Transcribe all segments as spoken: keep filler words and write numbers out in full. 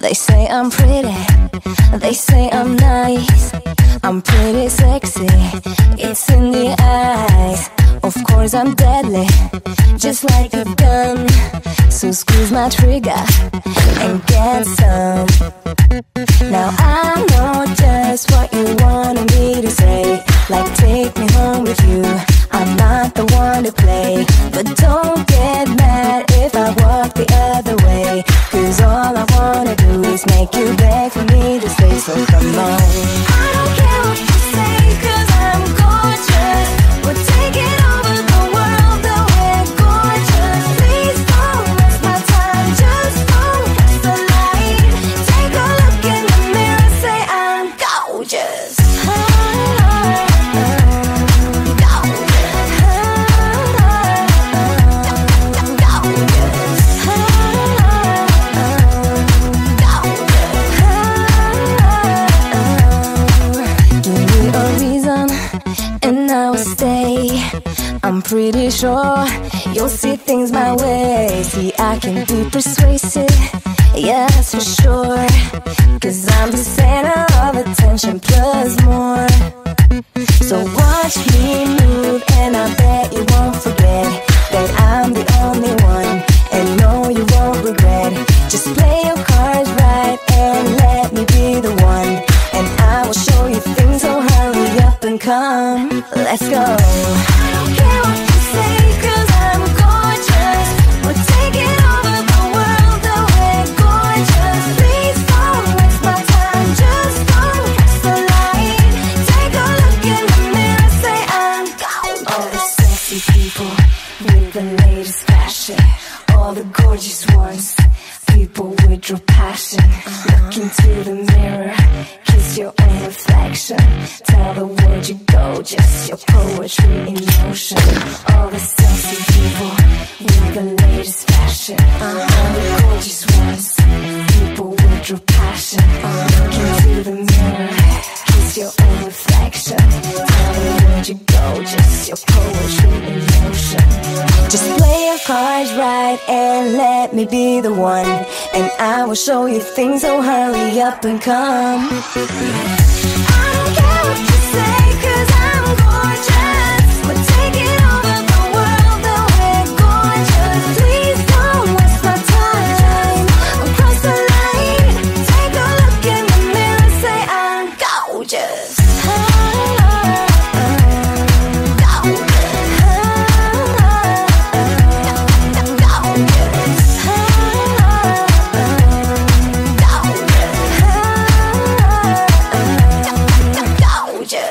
They say I'm pretty, they say I'm nice, I'm pretty sexy, it's in the eyes. Of course I'm deadly, just like a gun, so to squeeze my trigger and get some. Now I know just what you wanted me to say, like take me home with you. I'm not the one to play, but don't get mad if I walk the other way, cause all I wanna do is make you beg for me to stay. So come on, I don't care what you say, cause I'm gorgeous. We'll take it over the world, though we're gorgeous. Please don't waste my time, just don't waste the light. Take a look in the mirror, say I'm gorgeous. I'm pretty sure you'll see things my way. See, I can be persuasive, yeah, that's for sure. Cause I'm the center of attention plus more. So watch me move and I bet you won't forget that I'm the only one, and no, you won't regret. Just play your cards right and let me be the one, and I will show you things, so hurry up and come, let's go. All the gorgeous ones, people with true passion. Look into the mirror, kiss your own reflection. Tell the world you're gorgeous, your poetry in motion. All the sexy people with the latest fashion. All the gorgeous ones, people with true passion. Look into the mirror, kiss your own reflection. Tell the world you're gorgeous, your poetry in motion. Just play your cards right and let me be the one, and I will show you things, so hurry up and come. I don't care what you say, cause I'm gorgeous. We're taking over the world, though we're gorgeous. Please don't waste my time, across the line. Take a look in the mirror, say I'm gorgeous. Just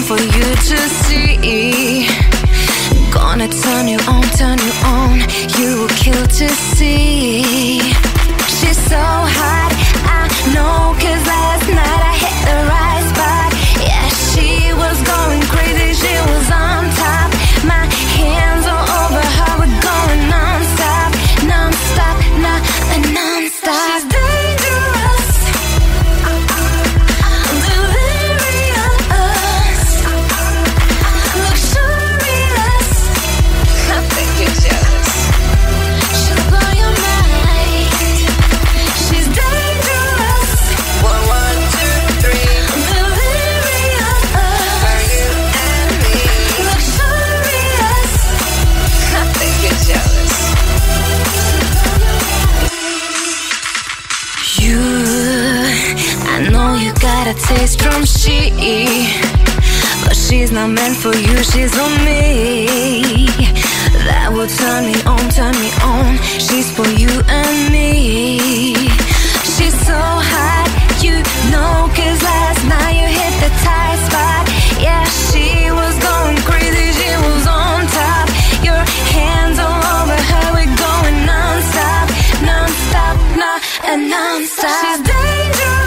on for you to see. Gonna turn you on, turn you on. You will kill to see. She's so hot, I know, cause last night I hit the right spot. Yeah, she was going crazy, she was on top. My hands all over her, we're going non-stop. Non-stop, not a non-stop. She's a taste from she, but she's not meant for you, she's on me. That will turn me on, turn me on. She's for you and me. She's so hot, you know, cause last night you hit the tight spot. Yeah, she was going crazy, she was on top. Your hands all over her, we're going non-stop. Non-stop, not a non-stop. She's dangerous.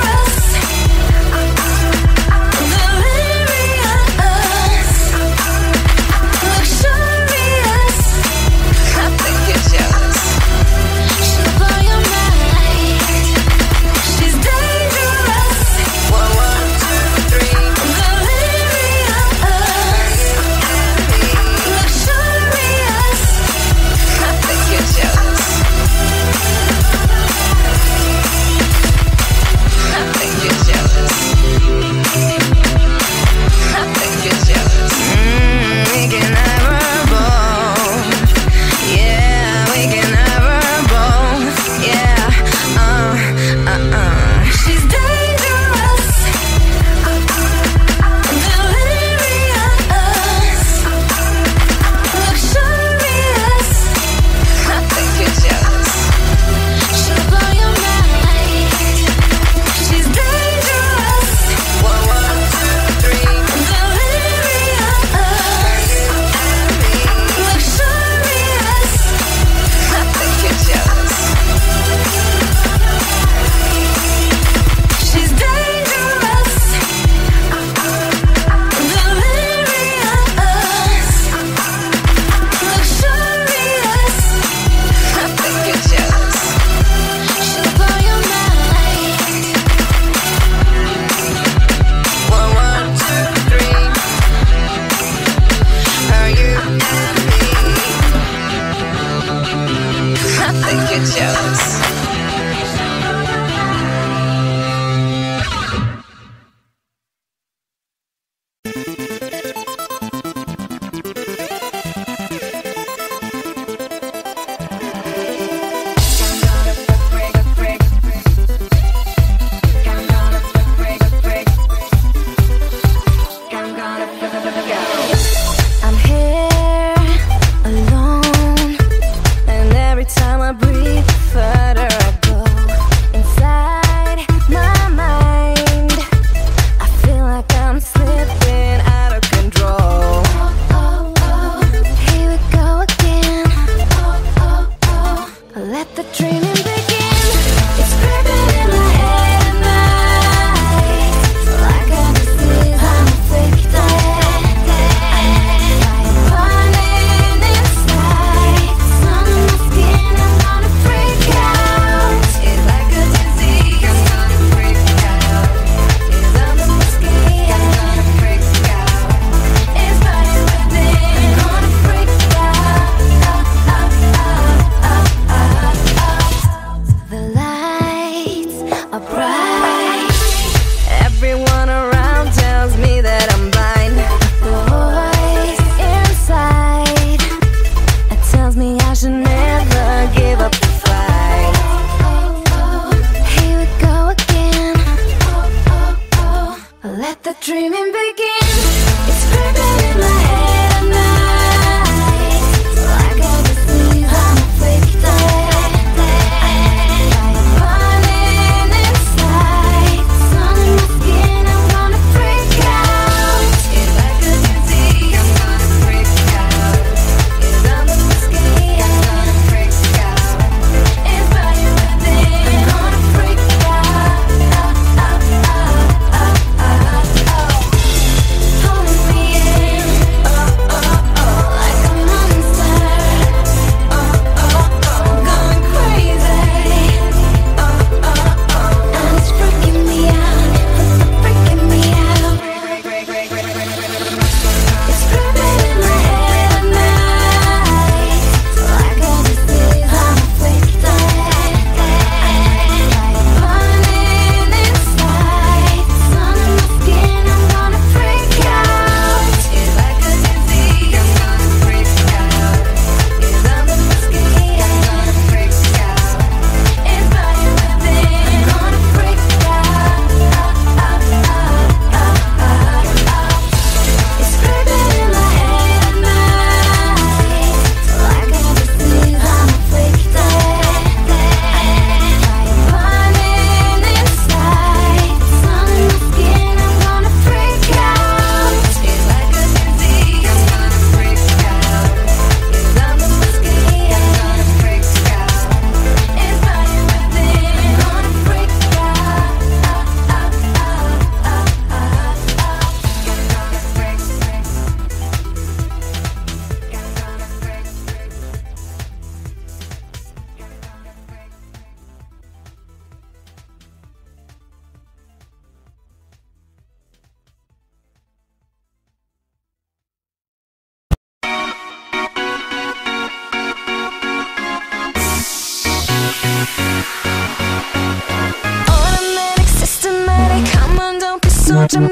to me.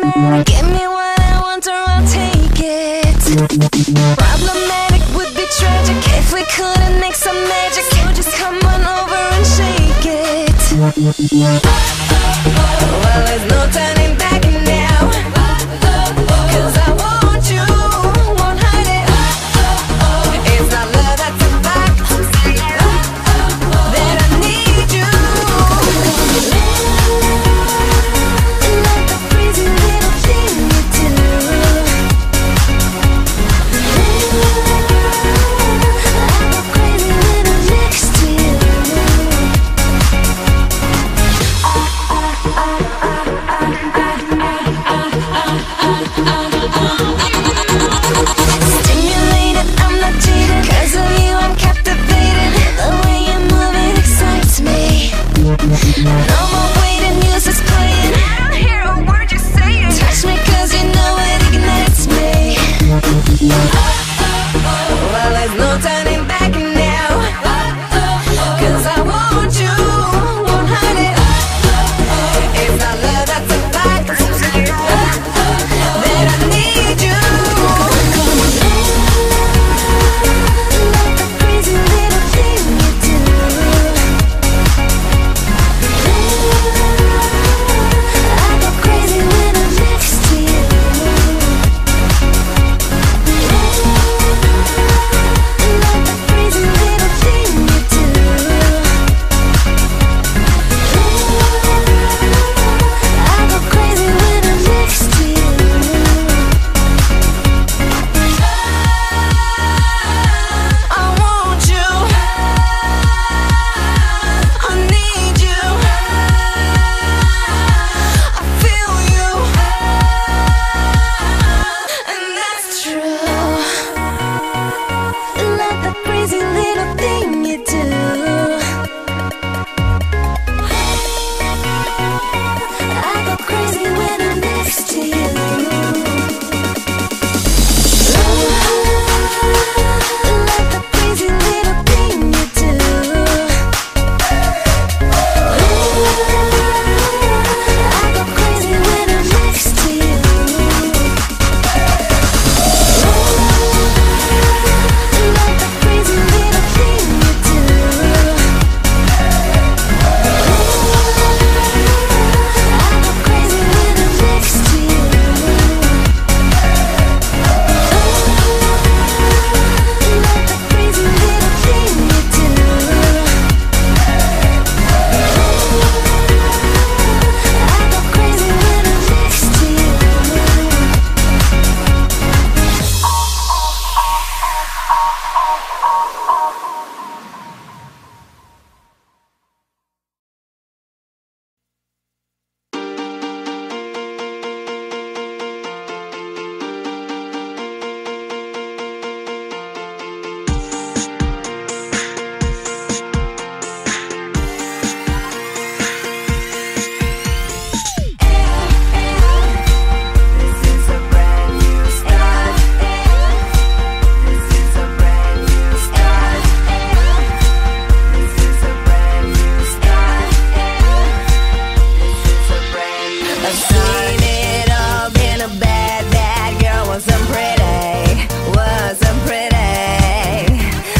Give me what I want or I'll take it. Problematic would be tragic if we couldn't make some magic. So just come on over and shake it. Well, there's no turning back now, cause I want you, won't hide it. It's not love, that's a fact, that I need you. Like the crazy little thing you do. Like the crazy little next to you. Stimulated, I'm not cheating. Cause of you I'm captivated. The way you move it excites me. No more waiting, music's playing. I don't hear a word you're saying. Touch me cause you know it ignites me. Well, there's no turning back now, cause I want you, won't hide it. It's not love, that's a fact, that I need you. Like the crazy little thing you do. Like the crazy little next to you. Like the crazy little thing you do. Like the crazy little next to you. I want you. I need you. I feel you. And that's true. Like the crazy little thing you do. I go crazy when I'm next to you. Like the crazy little thing you do. I go crazy when I'm next to you. Like the crazy little thing you do. I go crazy when I'm next to you. Like the crazy little thing you do. I go crazy when I'm next to you. I've seen it all, been a bad, bad girl. Wasn't pretty, wasn't pretty.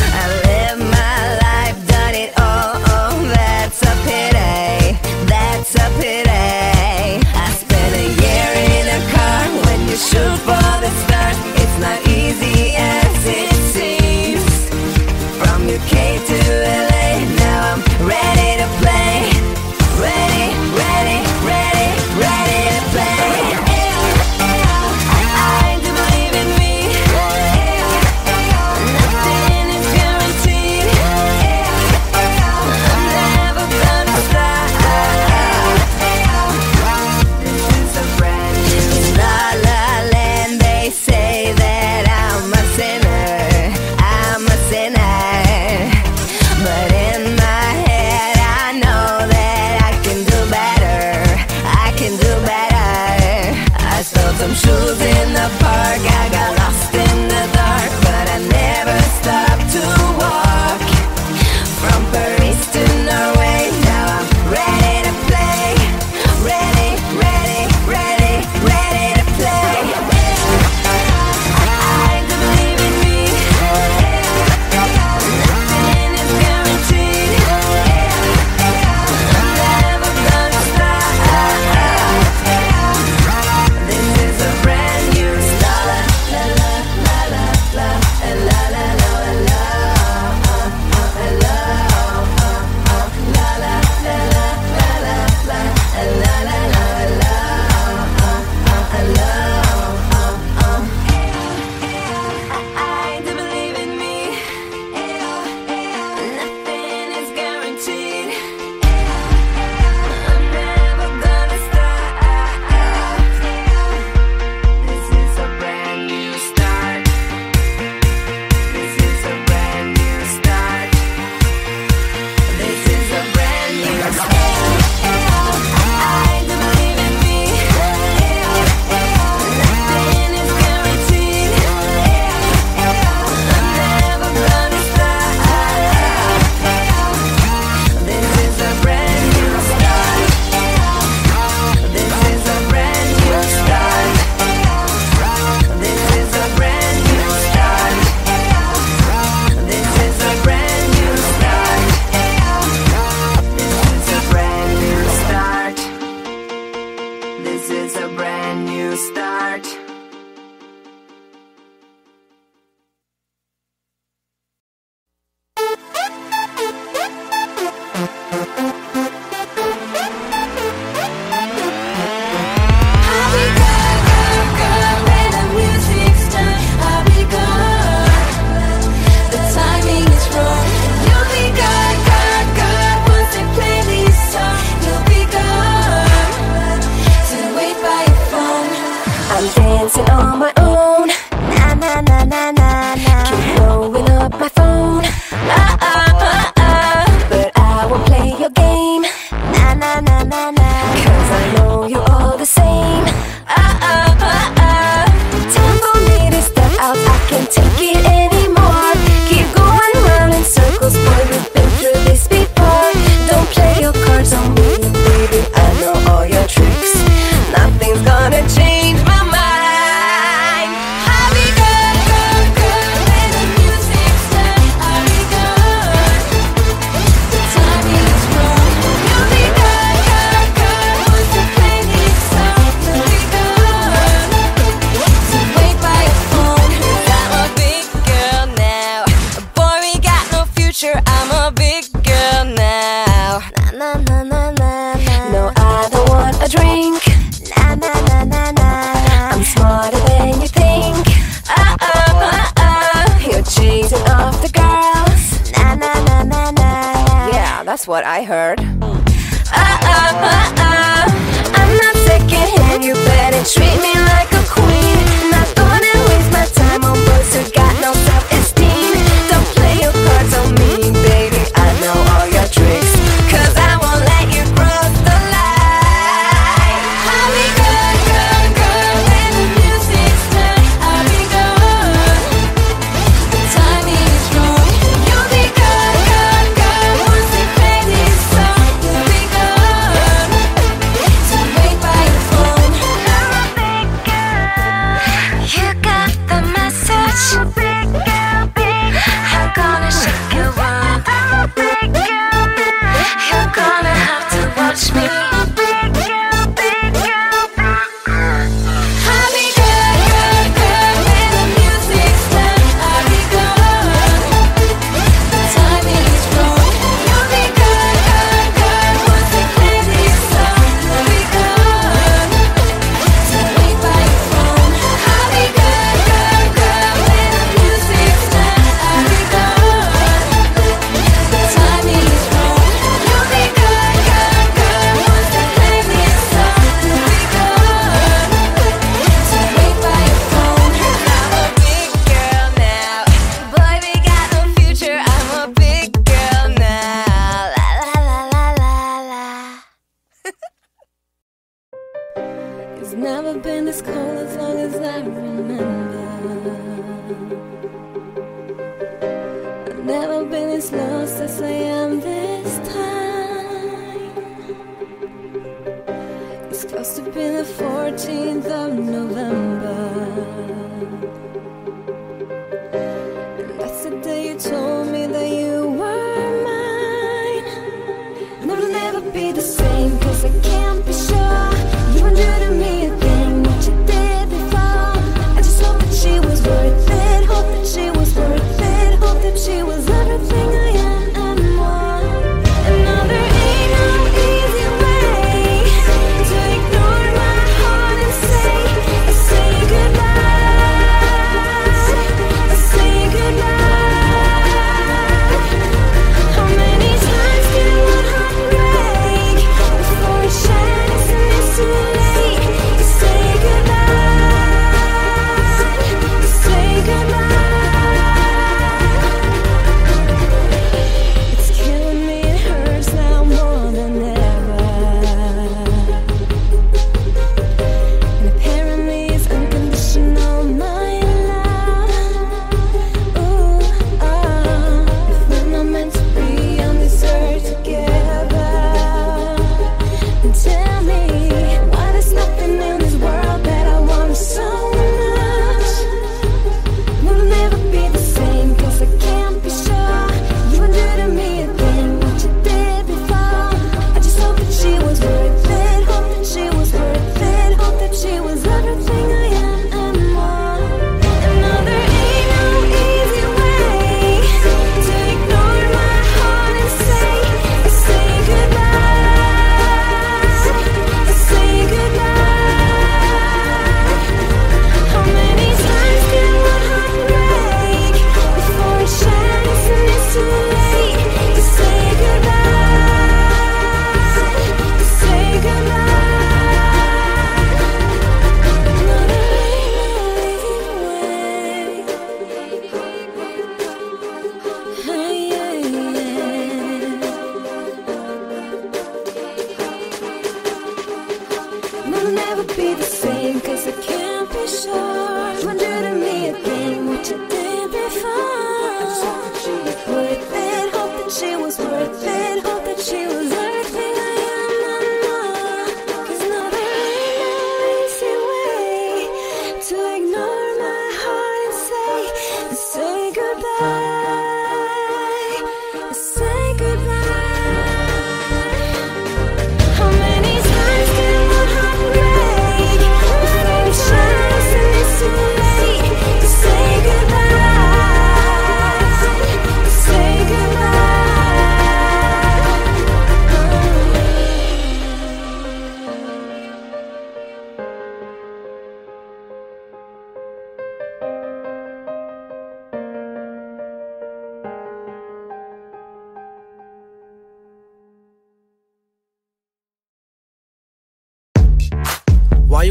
I lived my life, done it all, oh, that's a pity, that's a pity. I spent a year in a car when you shoot for the stars. It's not easy as it seems. From U K to L A, now I'm ready to play. Ready, ready, ready, ready to play. I believe in me. Nothing is guaranteed. I'm never gonna stop. This is a brand new La La Land. They say that I'm a sinner, I'm a sinner. But in my head I know that I can do better, I can do better. I stole some shoes in the park, I got lost in the dark, but I never stopped to walk. From Paris to Norway, now I'm ready to play. Ready, ready, ready, ready. start. That's what I heard. Oh, oh, oh, oh. I'm not second hand, you better treat me like a queen. Not gonna waste my time on boys who got no self-esteem. Don't play your cards on me, baby, I know all your tricks, cause I won't let you cross the line. I'll be good, good, good when the music's done. I'll be good, the timing is right. You'll be good, good, good once they play this song. You'll be good to wait by the phone. I'm a big girl, you got the message. I'm a big girl, big girl, I'm gonna shake you up. I'm a big girl now, you're gonna have to watch me. I'm a big girl, big girl, big girl. I'll be good, good, good when the music's done. I'll be good, the timing is wrong. You'll be good, good, good once they play this song. You'll be good to wait by your phone. I'll be good, good, good when the music's done. I'll be good, the timing is wrong. You'll be good, good, good once they play this song. You'll be good to wait by your phone. I'm a big girl now, boy, we got no future. I'm a big girl now. La la la la la la. It's never been this cold as long as I remember. I've never been this lost as I am this time. It's close to being the fourteenth of November. And that's the day you told me that you were mine. And it'll never be the same, cause I can't be sure you won't do to me a thing what you did before. I just hope that she was worth it, hope that she was worth it, hope that she was everything I am and more. And now there ain't no easy way to ignore my heart and say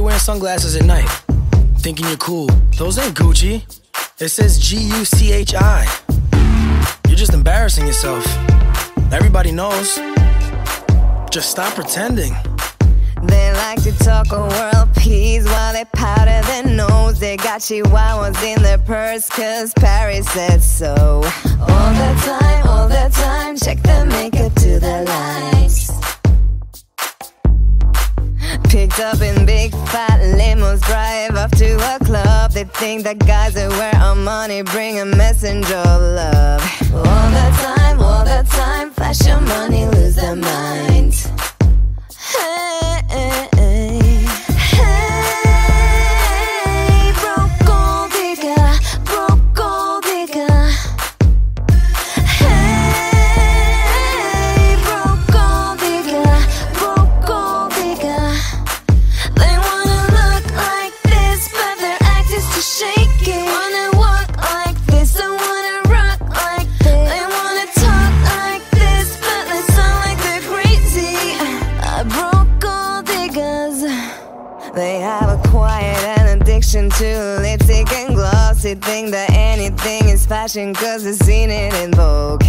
you wearing sunglasses at night, thinking you're cool? Those ain't Gucci. It says G U C H I. You're just embarrassing yourself. Everybody knows. Just stop pretending. They like to talk of world peace while they powder their nose. They got chihuahuas in their purse, cause Paris said so. All the time, all the time, check their makeup to their lies. Picked up in big fat limos, drive off to a club. They think that guys that wear Armani bring a messenger of love. All the time, all the time, flash your money, lose their minds. Hey, hey, hey, hey, broke gold digger, broke gold digger. Hey, broke gold digger, broke gold digger. They wanna look like this, but their act is too shaky. Wanna walk like this, I wanna rock like this. They wanna talk like this, but they sound like they're crazy. I broke all diggers. They have acquired an addiction to lipstick and gloss. They think that anything is fashion cause they've seen it in Vogue.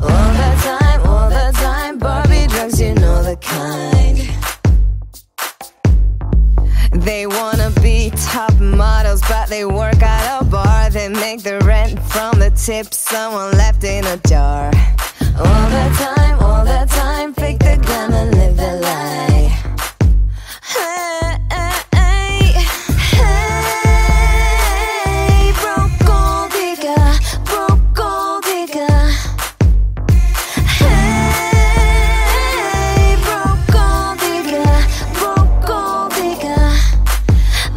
All the time, all the time, Barbie drugs, you know the kind. They wanna be top models, but they work at a bar. They make the rent from the tip someone left in a jar. All the time, all the time, fake the glamour, live the lie. Hey, hey, hey, broke gold digger, broke gold digger. Hey, broke gold digger, broke gold digger.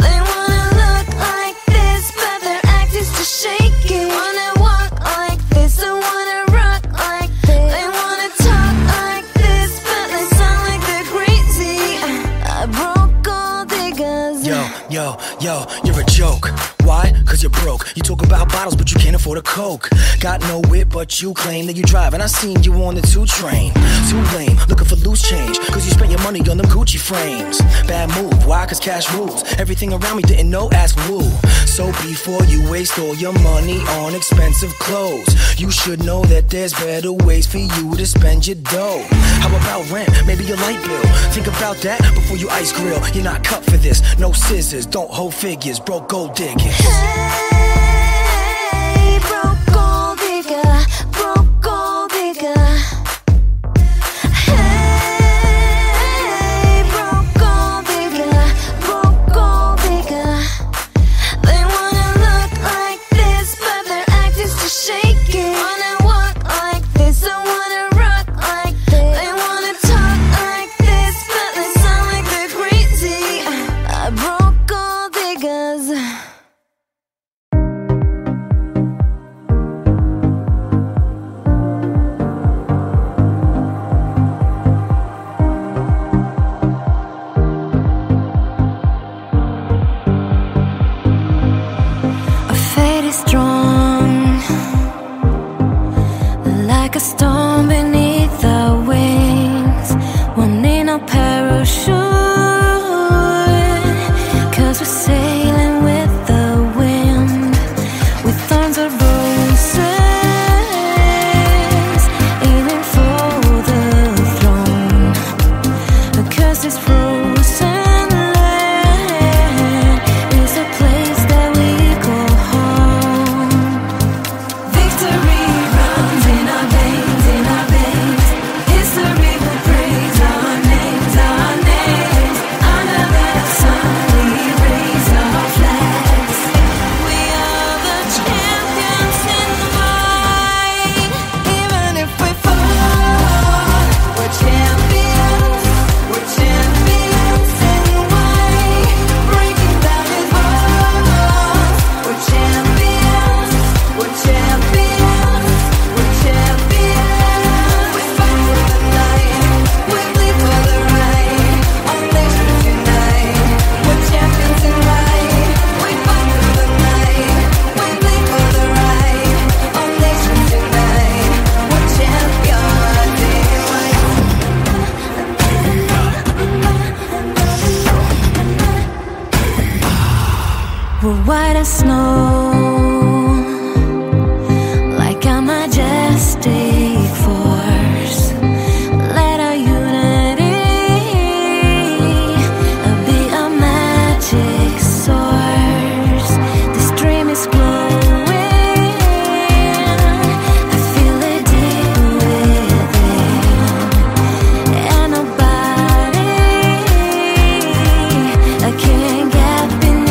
They wanna look like this, but their act is too shaky. Wanna walk like this, I wanna rock like this. They wanna talk like this, but they sound like they're crazy. I broke gold diggers. Yo, yo, yo, you're a joke. Why? Cause you're broke. You talk about bottles, but you can't afford a Coke. Got no whip, but you claim that you drive. And I seen you on the two train. Too lame, looking for loose change. Cause you spent your money on them Gucci frames. Bad move, why? Cause cash rules. Everything around me didn't know, ask who. So before you waste all your money on expensive clothes, you should know that there's better ways for you to spend your dough. How about rent? Maybe your light bill. Think about that before you ice grill. You're not cut for this. No scissors, don't hold figures, broke gold diggers. Hey, broke gold digger, broke gold digger. Hey, broke gold digger, broke gold digger. They wanna look like this, but their act is too shaky. Wanna walk like this, I wanna rock like this. They wanna talk like this, but they sound like they're crazy. I broke gold diggers. We're white as snow, like a majestic force. Let our unity be a magic source. This dream is glowing, I feel it deep within. And nobody, I can't get beneath.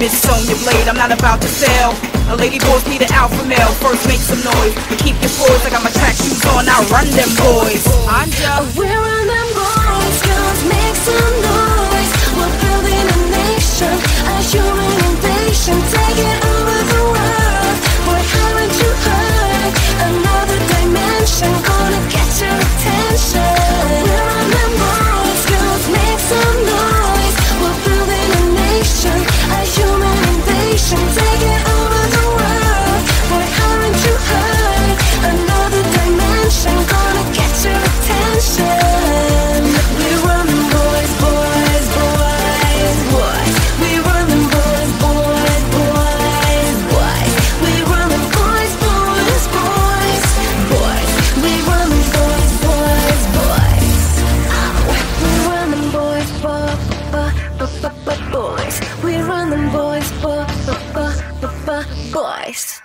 Miss Sonja Blade, I'm not about to sell. A lady boys need an alpha male. First make some noise, but keep your poise. I got my track shoes on, I run them boys. I'm just, we're on them boys, girls make boys.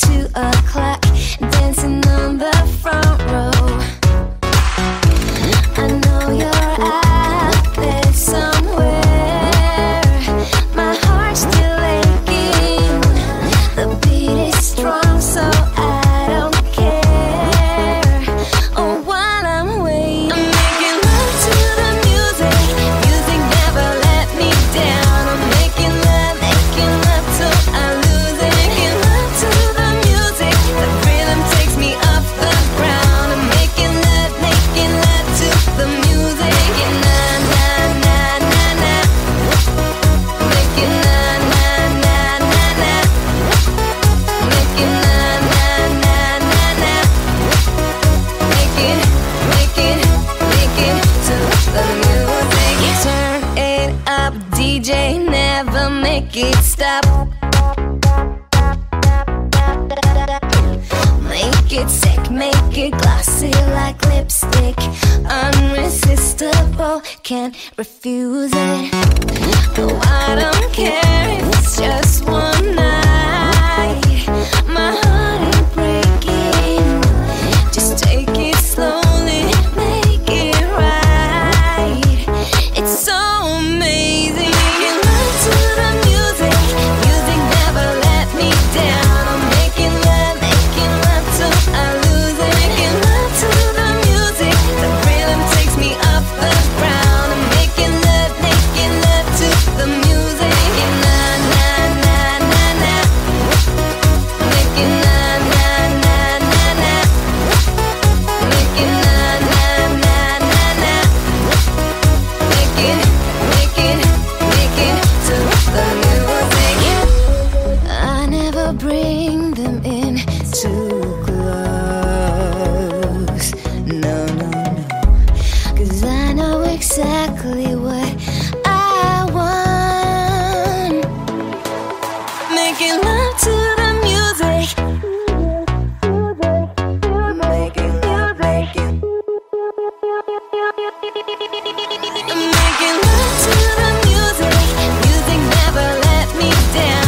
Two o'clock, dancing on the front row. I know you're out there somewhere. My heart's still aching, the beat is strong, so I don't care. Oh, while I'm waiting, I'm making love to the music. Music never let me down. I'm making love, making love till I lose it. Making love to the D J, never make it stop. Make it sick, make it glossy like lipstick. Unresistible, can't refuse it. No, I don't care, it's just one night. My heart ain't breaking, just take it slowly, make it right. It's so amazing. Bring them in too close. No, no, no. 'Cause I know exactly what I want. Making love to the music. Making love, making Making love to the music. Music never let me down.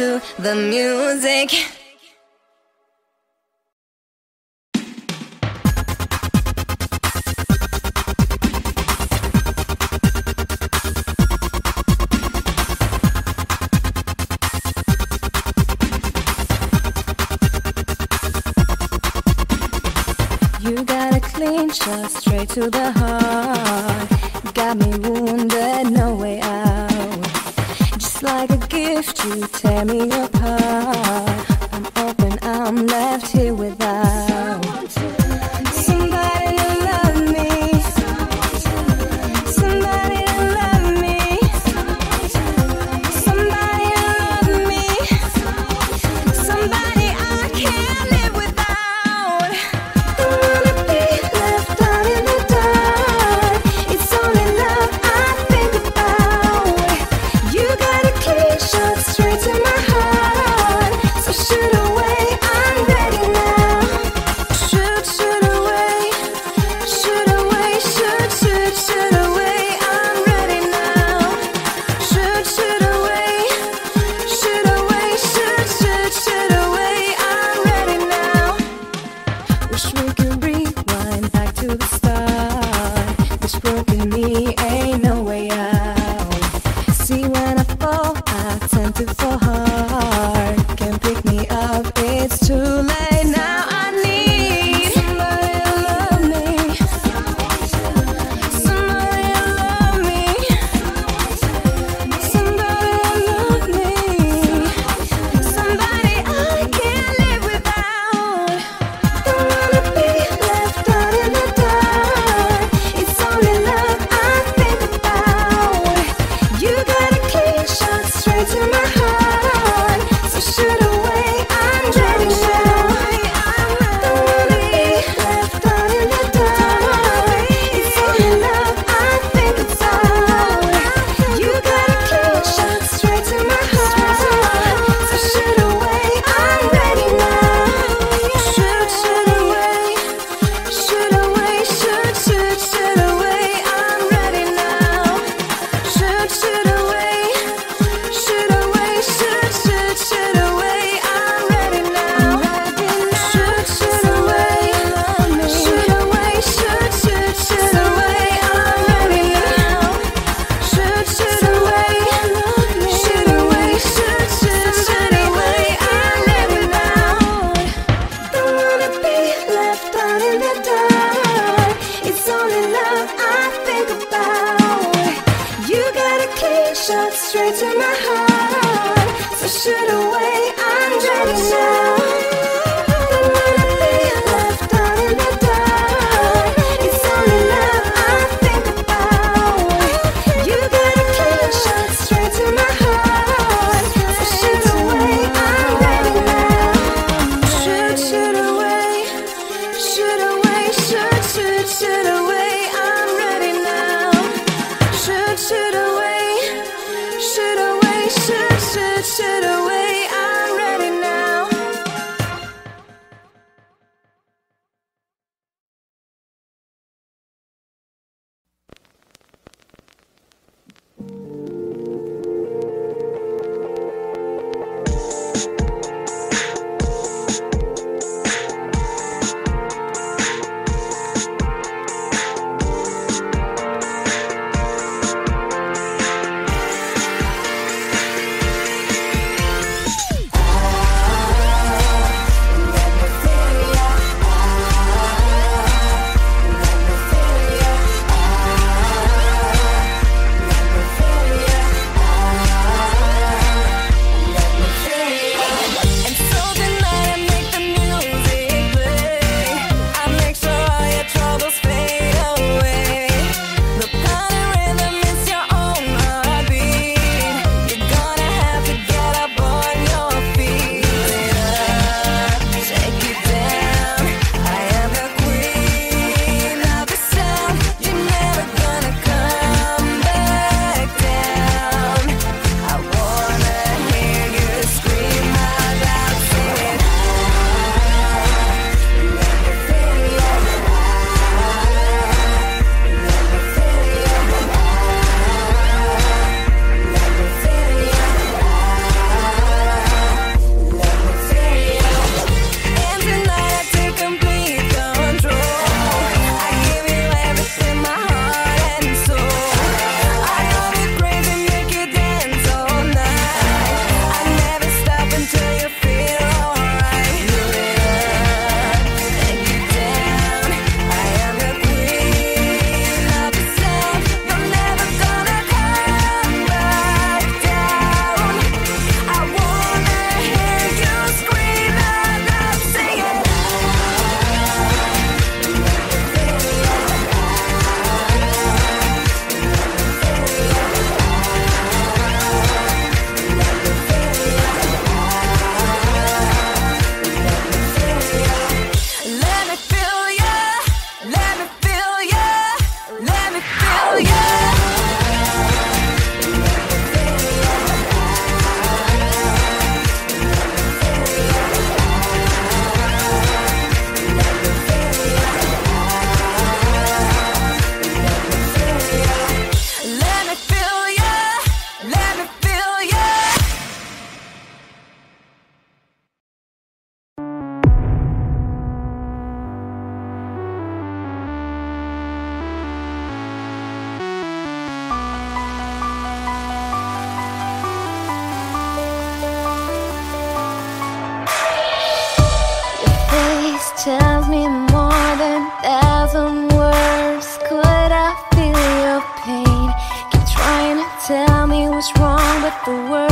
To the music. You got a clean shot straight to the heart. Got me wounded, no way out. Just like a gift, you tear me apart. I'm open, I'm left here without somebody to love me, somebody to love me, somebody to love me, somebody I can't live without. Don't wanna be left out in the dark. It's only love I think about. You got shot straight to my heart, so shoot away, I'm ready now. Shoot, shoot away, shoot away, shoot, shoot, shoot away, I'm ready now. Shoot, shoot away, shoot away, shoot, shoot, shoot away, I'm ready now. Wish we could beating so hard. Can't pick me up, it's too late now. I need somebody to love me. Somebody to love me. Somebody to love me. Somebody I can't live without. Don't wanna be left out in the dark. It's only love I think about. You gotta keep shot straight to my heart. So shoot away, I'm driving now. Don't wanna be left out in the dark. It's only love I think it's all. You gotta keep shot straight to my heart. So shoot away, I'm ready now. Shoot, shoot away. Shoot away, shoot, shoot, shoot away. I'm ready now. Shoot, shoot away. Shoot away, shoot, shoot, shoot away. I'm ready now. Shoot, shoot away. Shoot away, shoot, shoot, shoot away. I'm ready now. Shoot, shoot away. Shoot away, shoot, shoot, shoot away. I'm ready now. Don't wanna be left out in the dark. It's only love I think about. You got a key shot straight to my heart. So shoot away, I'm driving now. Don't wanna be left out in the dark. It's only love I think about. You got a key shot straight to my heart. So shoot away, I'm ready now. Shoot, shoot away. Shoot away, shoot, shoot, shoot away. I'm ready now. Shoot, shoot away. Shoot away, shoot, shoot, shoot away. I'm ready now. Let me feel you.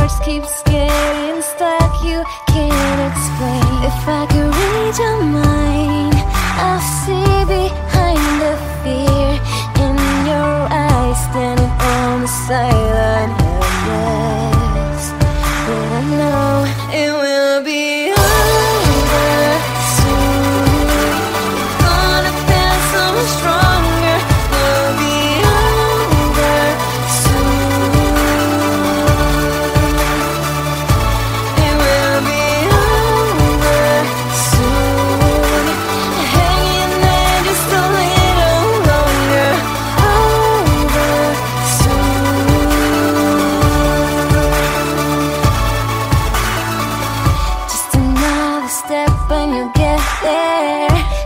words keeps getting stuck, you can't explain. If I could read your mind, I'll see behind the fear in your eyes, standing on the silent helpless. But I know it will be over soon. It's gonna feel so strong.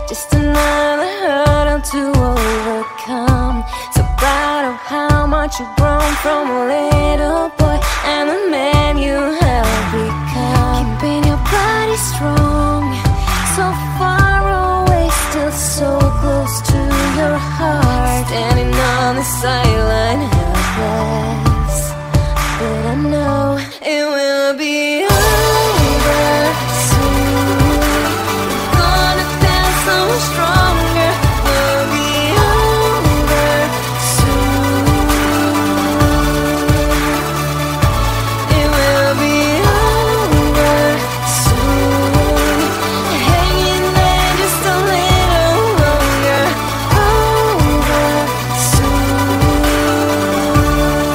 Just another hurdle to overcome. So proud of how much you've grown, from a little boy and the man you have become. Keeping your body strong, so far away, still so close to your heart. Standing on the sideline, helpless, but I know it will be over soon. Stronger, we'll be over soon. It will be over soon. Hanging there just a little longer. Over soon. I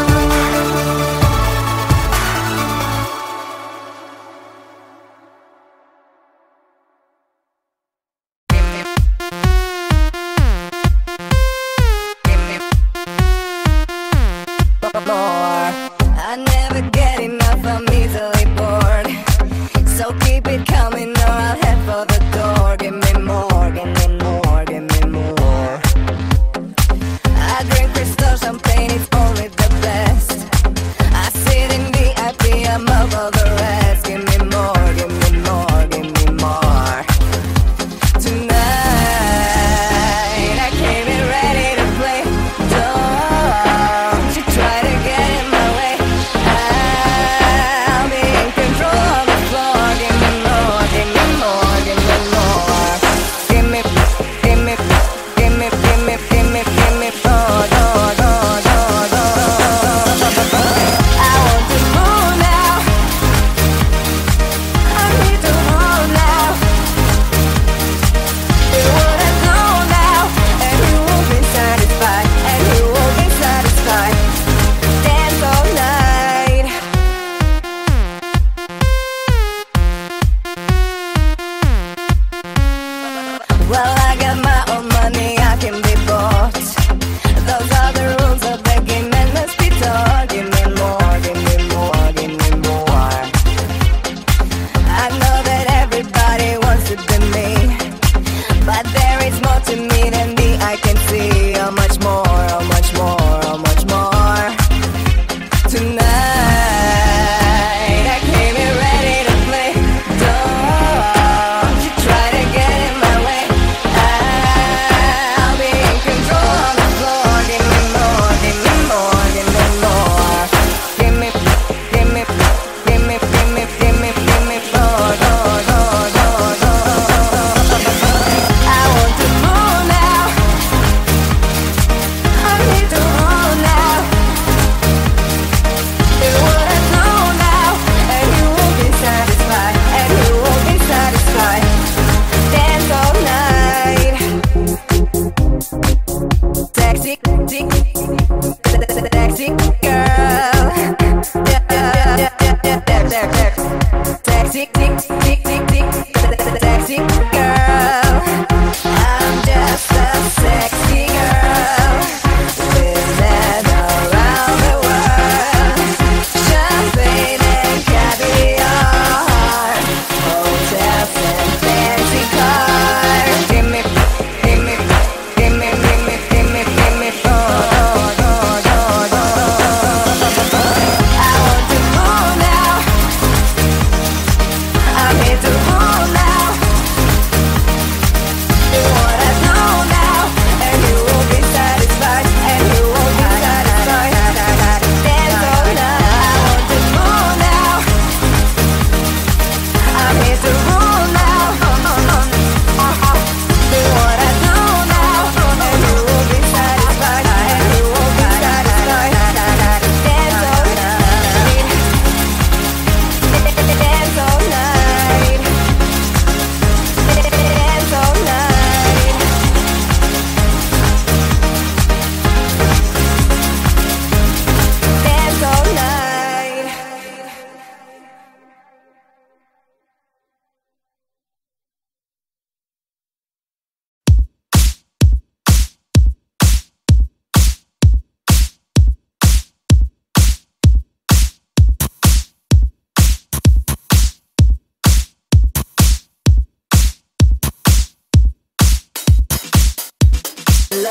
So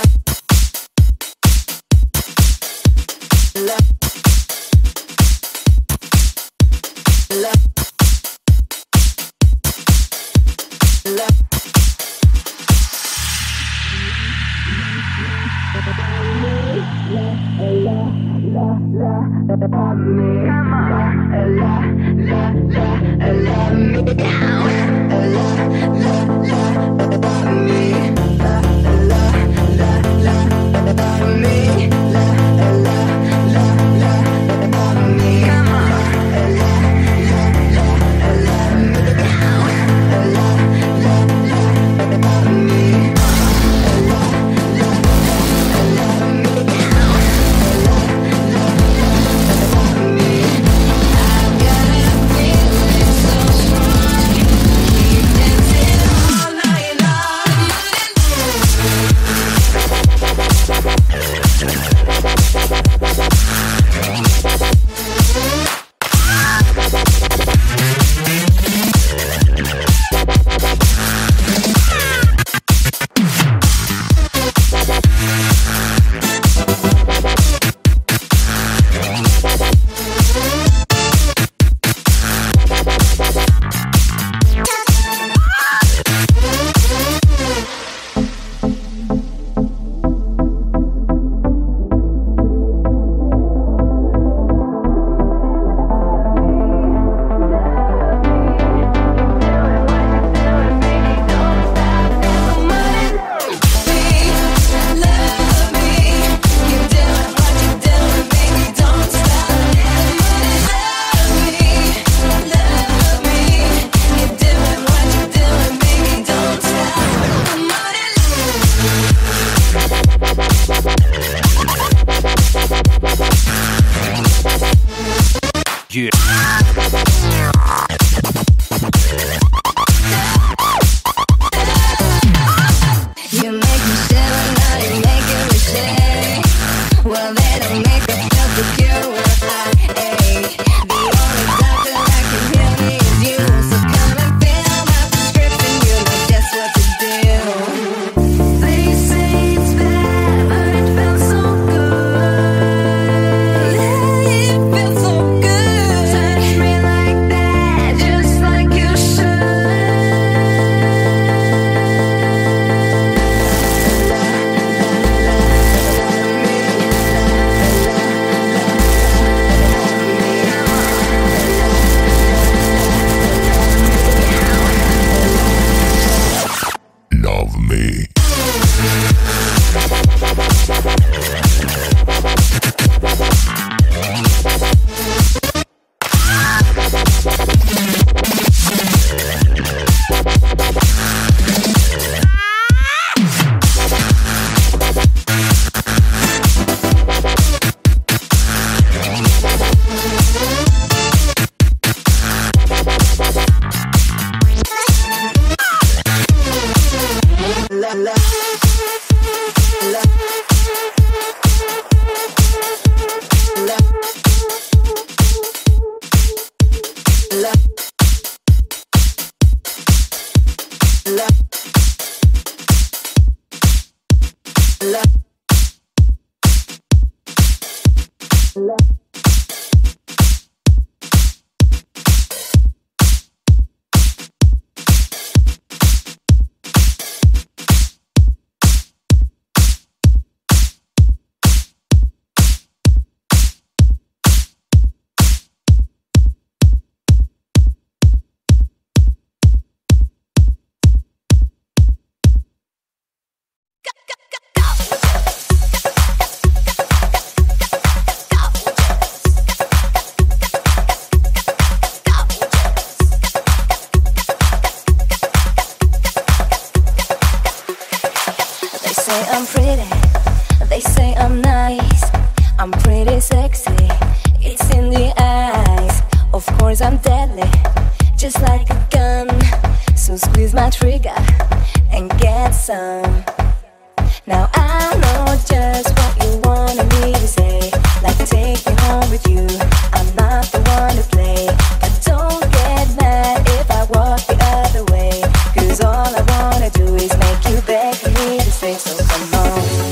come on.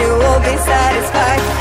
you will be satisfied.